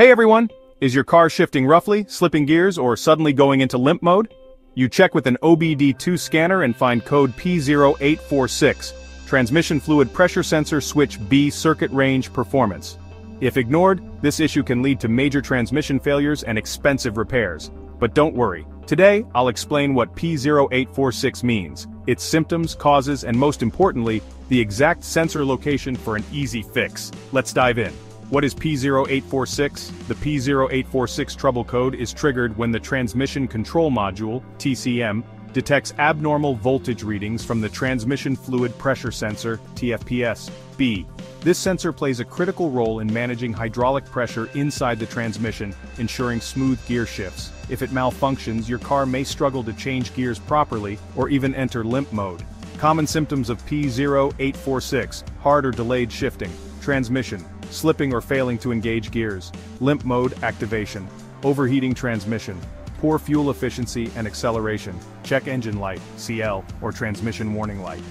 Hey everyone! Is your car shifting roughly, slipping gears, or suddenly going into limp mode? You check with an OBD2 scanner and find code P0846, transmission fluid pressure sensor switch B circuit range performance. If ignored, this issue can lead to major transmission failures and expensive repairs. But don't worry, today I'll explain what P0846 means, its symptoms, causes, and most importantly, the exact sensor location for an easy fix. Let's dive in. What is P0846? The P0846 trouble code is triggered when the transmission control module, TCM, detects abnormal voltage readings from the transmission fluid pressure sensor, TFPS, B. This sensor plays a critical role in managing hydraulic pressure inside the transmission, ensuring smooth gear shifts. If it malfunctions, your car may struggle to change gears properly or even enter limp mode. Common symptoms of P0846: hard or delayed shifting, transmission slipping or failing to engage gears, limp mode activation, overheating transmission, poor fuel efficiency and acceleration, check engine light, CL, or transmission warning light.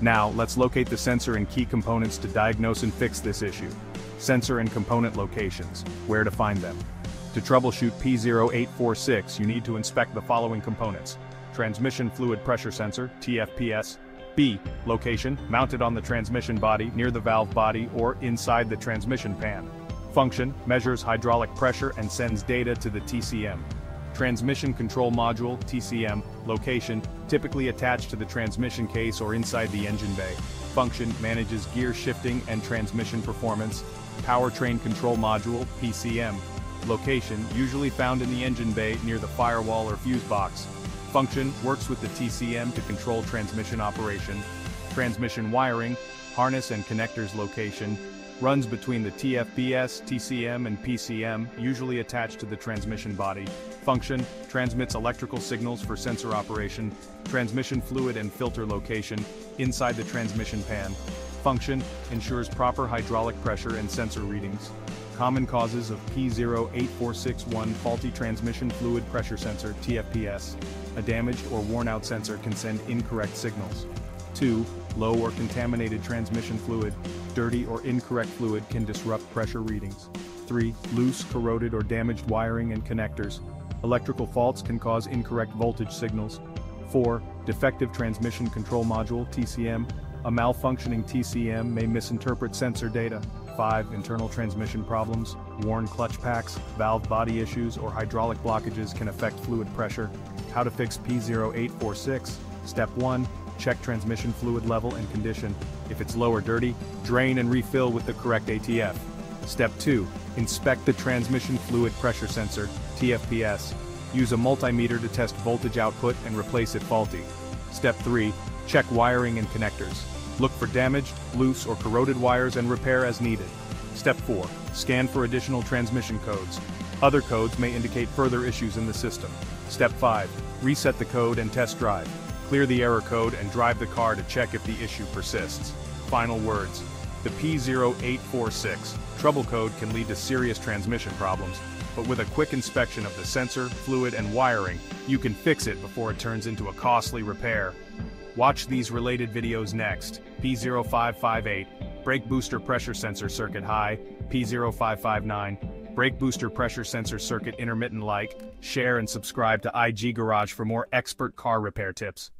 Now, let's locate the sensor and key components to diagnose and fix this issue. Sensor and component locations, where to find them. To troubleshoot P0846, you need to inspect the following components: transmission fluid pressure sensor, TFPS, B. Location, mounted on the transmission body, near the valve body, or inside the transmission pan. Function, measures hydraulic pressure and sends data to the TCM. Transmission control module, TCM. Location, typically attached to the transmission case or inside the engine bay. Function, manages gear shifting and transmission performance. Powertrain control module, PCM. Location, usually found in the engine bay, near the firewall or fuse box. Function, works with the TCM to control transmission operation. Transmission wiring, harness and connectors location, runs between the TFPS, TCM, and PCM, usually attached to the transmission body. Function, transmits electrical signals for sensor operation. Transmission fluid and filter location, inside the transmission pan. Function, ensures proper hydraulic pressure and sensor readings. Common causes of P0846: faulty transmission fluid pressure sensor, TFPS. A damaged or worn-out sensor can send incorrect signals. 2. Low or contaminated transmission fluid. Dirty or incorrect fluid can disrupt pressure readings. 3. Loose, corroded, or damaged wiring and connectors. Electrical faults can cause incorrect voltage signals. 4. Defective transmission control module, TCM. A malfunctioning TCM may misinterpret sensor data. 5. Internal transmission problems, worn clutch packs, valve body issues, or hydraulic blockages can affect fluid pressure. How to fix P0846? Step 1. Check transmission fluid level and condition. If it's low or dirty, drain and refill with the correct ATF. Step 2. Inspect the transmission fluid pressure sensor, TFPS. Use a multimeter to test voltage output and replace it faulty. Step 3. Check wiring and connectors. Look for damaged, loose, or corroded wires and repair as needed. Step 4. Scan for additional transmission codes. Other codes may indicate further issues in the system. Step 5. Reset the code and test drive. Clear the error code and drive the car to check if the issue persists. Final words. The P0846 trouble code can lead to serious transmission problems, but with a quick inspection of the sensor, fluid, and wiring, you can fix it before it turns into a costly repair. Watch these related videos next. P0558, brake booster pressure sensor circuit high. P0559, brake booster pressure sensor circuit intermittent. Share and subscribe to IG Garage for more expert car repair tips.